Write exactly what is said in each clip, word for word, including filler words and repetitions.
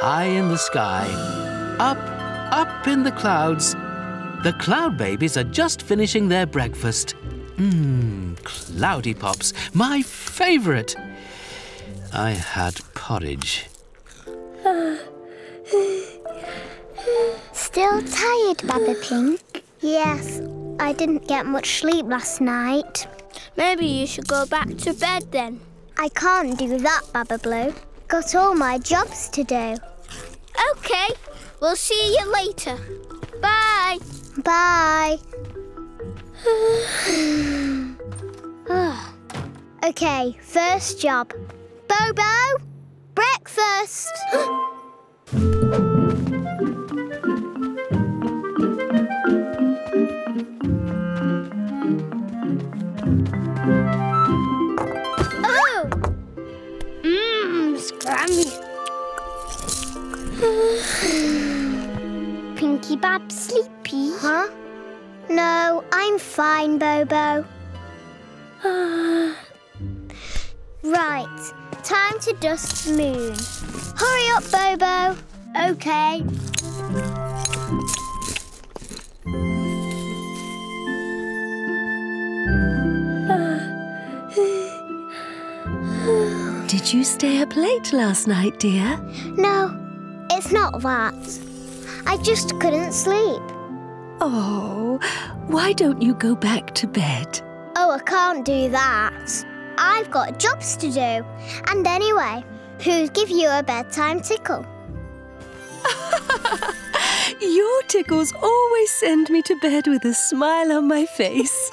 high in the sky. Up, up in the clouds. The Cloudbabies are just finishing their breakfast. Mmm, Cloudy Pops, my favourite. I had porridge. Still tired, Baba Pink? Yes, I didn't get much sleep last night. Maybe you should go back to bed then. I can't do that, Baba Blue. Got all my jobs to do. Okay, we'll see you later. Bye. Bye. Okay, first job. Bobo, breakfast! Oh! Mmm, scrammy. Pinky Bab sleepy? Huh? No, I'm fine, Bobo. Right, time to dust the moon. Hurry up, Bobo. Okay. Did you stay up late last night, dear? No, it's not that. I just couldn't sleep. Oh, why don't you go back to bed? Oh, I can't do that. I've got jobs to do. And anyway, who'd give you a bedtime tickle? Your tickles always send me to bed with a smile on my face.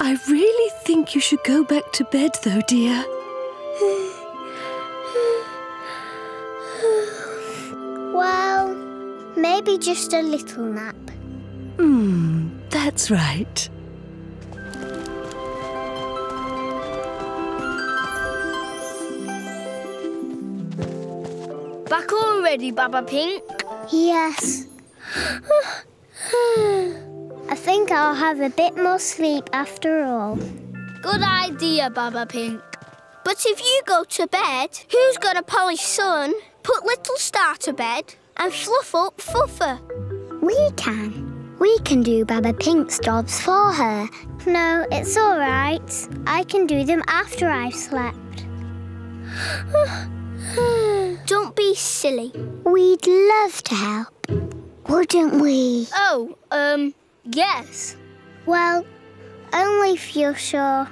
I really think you should go back to bed though, dear. Well, maybe just a little nap. Hmm, that's right. Back already, Baba Pink? Yes. I think I'll have a bit more sleep after all. Good idea, Baba Pink. But if you go to bed, who's gonna polish Sun, put Little Star to bed and fluff up Fuffa? We can. We can do Baba Pink's jobs for her. No, it's all right. I can do them after I've slept. Don't be silly. We'd love to help, wouldn't we? Oh, um, yes. Well, only if you're sure.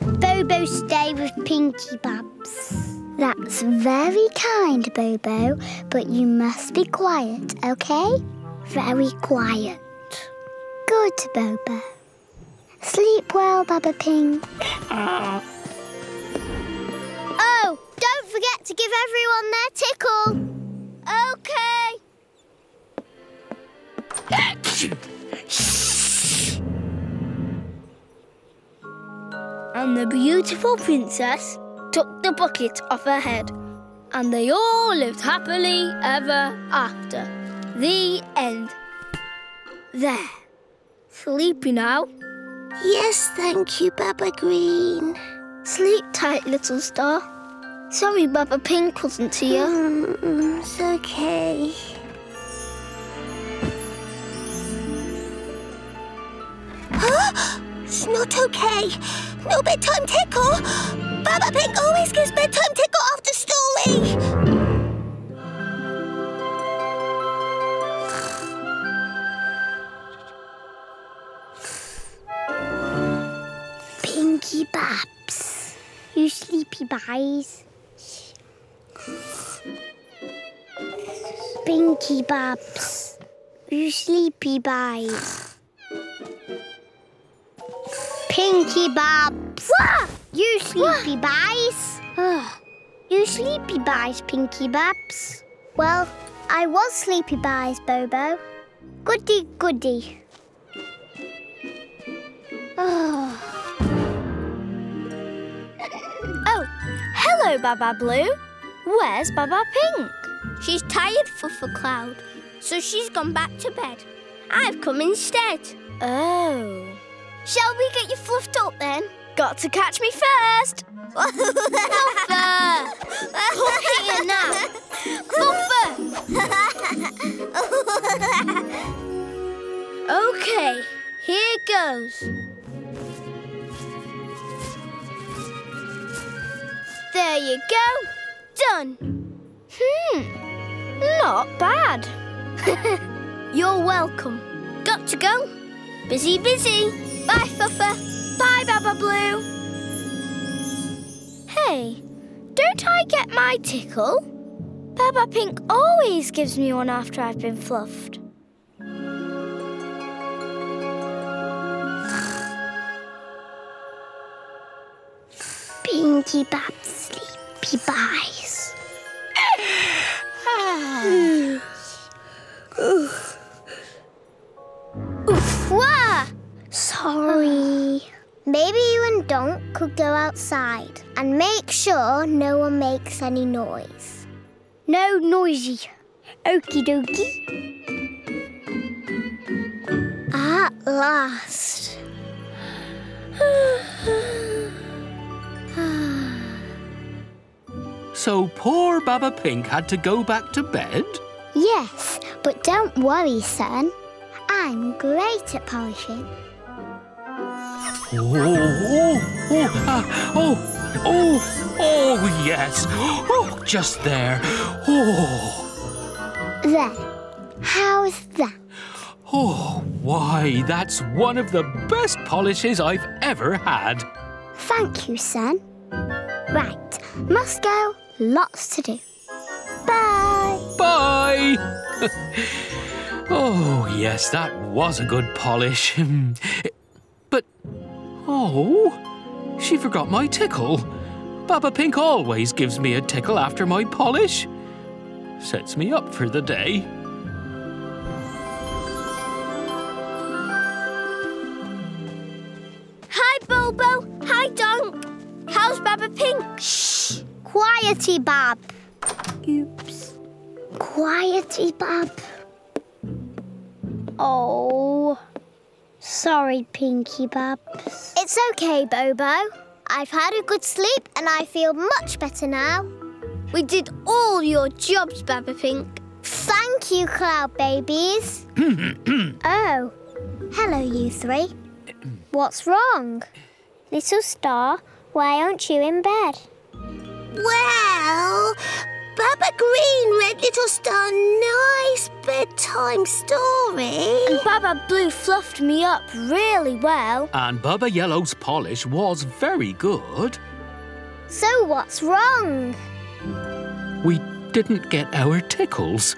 Bobo, stay with Pinky Babs. That's very kind, Bobo, but you must be quiet, okay? Very quiet. Good, Bobo. Sleep well, Baba Pink. Oh, don't forget to give everyone their tickle. Okay. And the beautiful princess took the bucket off her head, and they all lived happily ever after. The end. There. Sleepy now? Yes, thank you, Baba Green. Sleep tight, Little Star. Sorry, Baba Pink wasn't here. Mm, it's okay. Huh? It's not okay. No bedtime tickle. Baba Pink always gives bedtime tickle after story. Pinky Babs, you sleepy boys. Pinky Babs, you sleepy boys. Pinky Babs, you sleepy boys. You sleepy boys, Pinky Babs. Well, I was sleepy boys, Bobo. Goody, goody. Oh. Hello, Baba Blue. Where's Baba Pink? She's tired, Fuffa Cloud, so she's gone back to bed. I've come instead. Oh. Shall we get you fluffed up then? Got to catch me first! Fuffa! Talking enough! Fuffa! Okay, here goes. There you go. Done. Hmm, not bad. You're welcome. Got to go. Busy, busy. Bye, Fuffa. Bye, Baba Blue. Hey, don't I get my tickle? Baba Pink always gives me one after I've been fluffed. Pinky Bab sleepy buys. Oof, wah! Sorry. Maybe you and Donk could go outside and make sure no one makes any noise. No noisy. Okie dokie. At last. So poor Baba Pink had to go back to bed? Yes, but don't worry, son. I'm great at polishing. Oh, oh, oh, ah, oh, oh, oh, yes. Oh, just there. Oh. There. How's that? Oh, why, that's one of the best polishes I've ever had. Thank you, son. Right, must go. Lots to do. Bye. Bye. Oh, yes, that was a good polish. But... oh, she forgot my tickle. Baba Pink always gives me a tickle after my polish. Sets me up for the day. Hi, Bobo. Hi, Donk. How's Baba Pink? Shh. Quiety, Bab. Oops. Quiety, Bab. Oh... sorry, Pinky Babs. It's okay, Bobo. I've had a good sleep and I feel much better now. We did all your jobs, Baba Pink. Thank you, Cloudbabies. Oh, hello, you three. What's wrong? Little Star, why aren't you in bed? Well, Baba Green read Little Star nice bedtime story. And Baba Blue fluffed me up really well. And Baba Yellow's polish was very good. So what's wrong? We didn't get our tickles.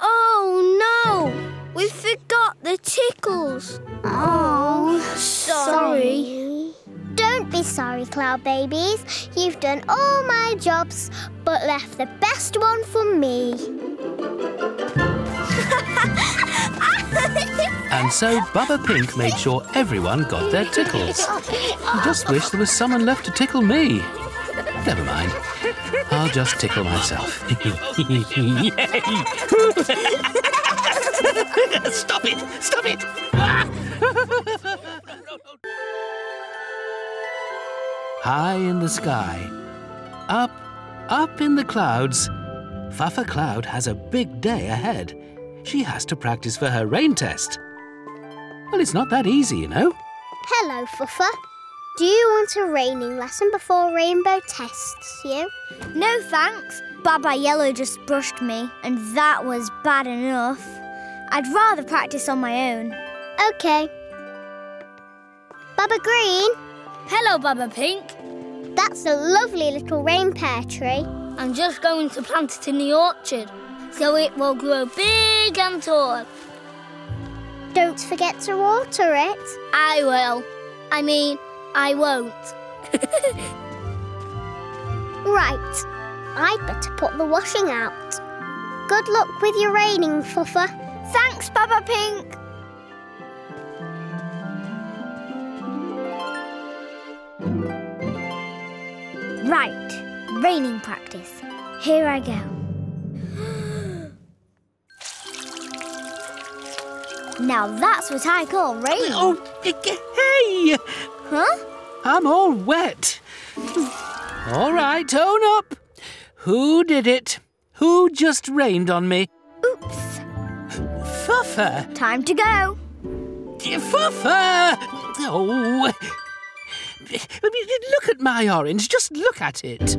Oh, no. We forgot the tickles. Oh, sorry. sorry. Don't be sorry, Cloudbabies. You've done all my jobs, but left the best one for me. And so Baba Pink made sure everyone got their tickles. I just wish there was someone left to tickle me. Never mind. I'll just tickle myself. Stop it! Stop it! High in the sky, up, up in the clouds, Fuffa Cloud has a big day ahead. She has to practice for her rain test. Well, it's not that easy, you know. Hello, Fuffa. Do you want a raining lesson before Rainbow tests you? No, thanks. Baba Yellow just brushed me, and that was bad enough. I'd rather practice on my own. OK. Baba Green. Hello, Baba Pink. That's a lovely little rain pear tree. I'm just going to plant it in the orchard, so it will grow big and tall. Don't forget to water it. I will. I mean, I won't. Right. I'd better put the washing out. Good luck with your raining, Fuffa. Thanks, Baba Pink. Right, raining practice. Here I go. Now that's what I call raining. Oh, hey! Huh? I'm all wet. All right, own up. Who did it? Who just rained on me? Oops. Fuffa. Time to go. Fuffa! Oh. Look at my orange. Just look at it.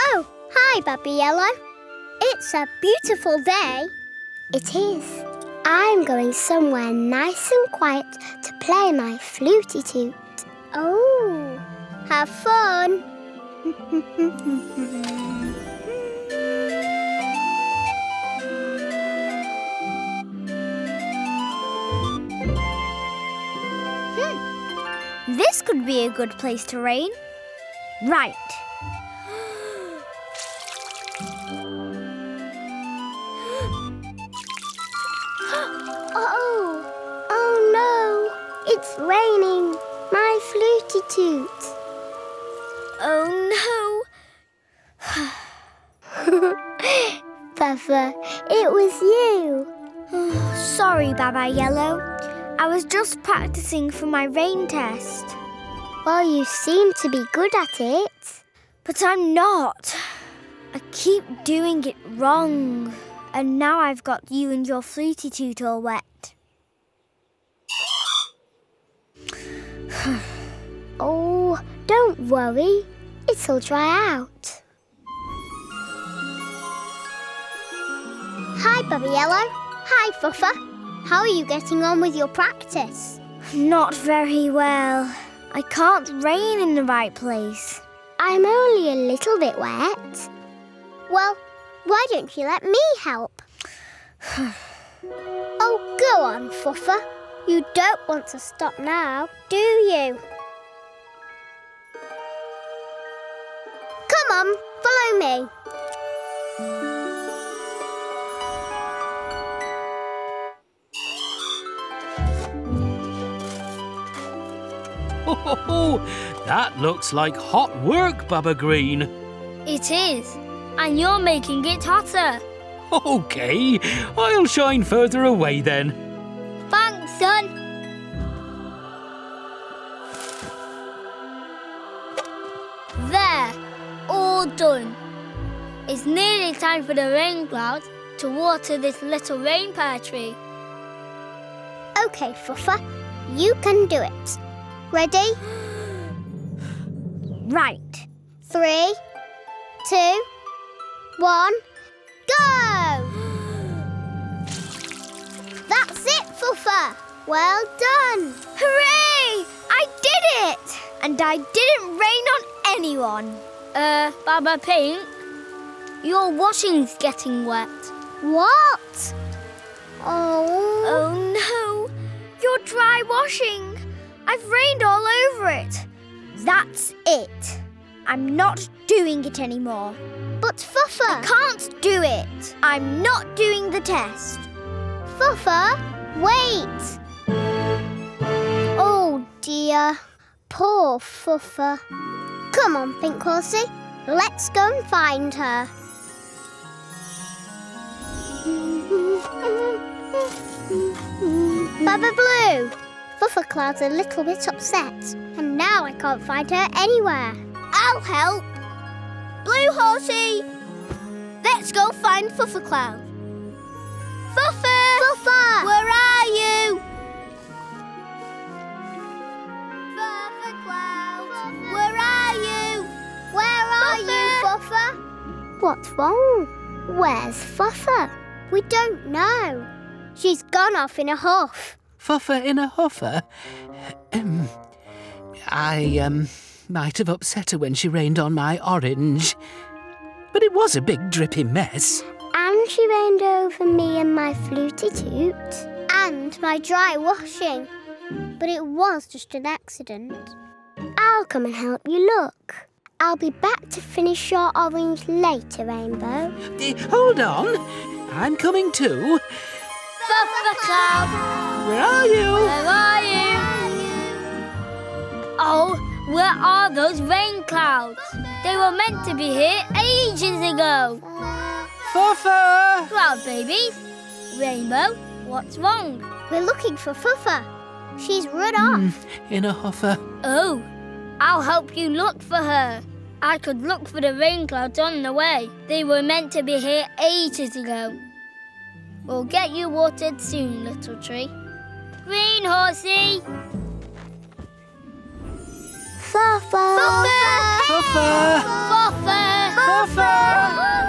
Oh, hi, Baba Yellow. It's a beautiful day. It is. I'm going somewhere nice and quiet to play my fluty toot. Oh, have fun. hmm. This could be a good place to rain. Right. Uh-oh. Oh, no. It's raining. My fluty toot. Oh, no. Fuffa, it was you. Oh, sorry, Baba Yellow. I was just practicing for my rain test. Well, you seem to be good at it. But I'm not. I keep doing it wrong. And now I've got you and your fluty toot all wet. Oh, don't worry. It'll dry out. Hi, Baba Yellow. Hi, Fuffa. How are you getting on with your practice? Not very well. I can't rain in the right place. I'm only a little bit wet. Well, why don't you let me help? Oh, go on, Fuffa. You don't want to stop now, do you? Come on, follow me. Ho, ho, ho. That looks like hot work, Baba Green. It is. And you're making it hotter. OK, I'll shine further away then. Thanks, son. There, all done. It's nearly time for the rain cloud to water this little rain pear tree. OK, Fuffa, you can do it. Ready? Right. Three, two... One, go! That's it, Fuffa! Well done! Hooray! I did it! And I didn't rain on anyone. Uh, Baba Pink, your washing's getting wet. What? Oh. Oh, no. You're dry washing. I've rained all over it. That's it. I'm not doing it anymore. But Fuffa... I can't do it. I'm not doing the test. Fuffa, wait. Oh, dear. Poor Fuffa. Come on, Pink Horsey. Let's go and find her. Baba Blue. Fuffa Cloud's a little bit upset. And now I can't find her anywhere. I'll help. Blue Horsey, let's go find Fuffa Cloud. Fuffa! Fuffa! Where are you? Fuffa Cloud, Fuffa. Where are you? Where are Fuffa. you, Fuffa? What's wrong? Where's Fuffa? We don't know. She's gone off in a huff. Fuffa in a huffer? Um, I, um... might have upset her when she rained on my orange. But it was a big drippy mess. And she rained over me and my fluty toot. And my dry washing. But it was just an accident. I'll come and help you look. I'll be back to finish your orange later, Rainbow. Uh, hold on. I'm coming too. Fuffa Cloud! Where are you? Where are you? Oh... Where are those rain clouds? They were meant to be here ages ago. Fuffa! Cloudbabies, Rainbow, What's wrong? We're looking for Fuffa. She's run mm, off. In a huffer. Oh, I'll help you look for her. I could look for the rain clouds on the way. They were meant to be here ages ago. We'll get you watered soon, little tree. Green horsey! Fuffa! Fuffa! Fuffa! Fuffa! Fuffa! Fuffa! Fuffa!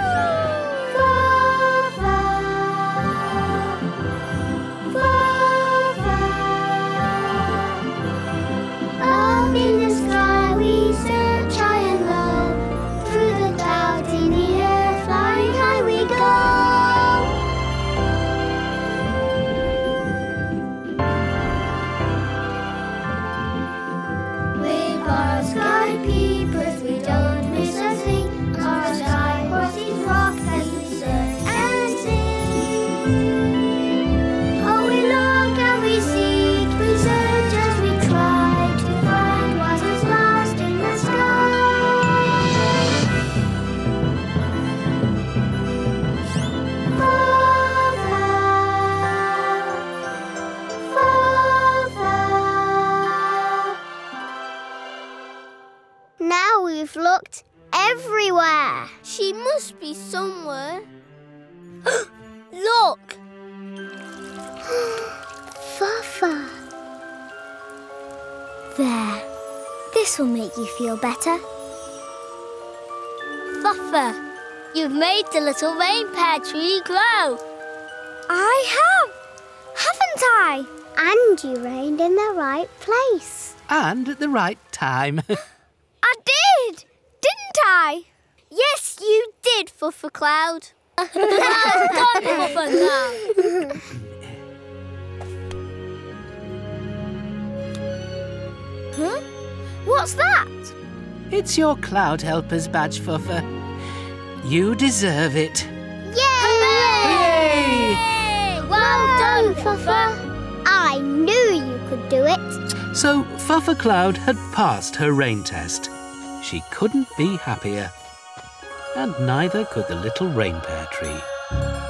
Up in the sky we search high and low. Through the clouds in the air, flying high we go. We've looked everywhere. She must be somewhere. Look! Fuffa. There. This will make you feel better. Fuffa, you've made the little rain pear tree grow. I have, haven't I? And you rained in the right place. And at the right time. I did, didn't I? Yes, you did, Fuffa Cloud. Well done, Fuffa Cloud. Huh? What's that? It's your Cloud Helper's badge, Fuffa. You deserve it. Yay! Hooray! Yay! Well, well done, Fuffa. I knew you could do it. So Fuffa Cloud had passed her rain test. She couldn't be happier. And neither could the little rain pear tree.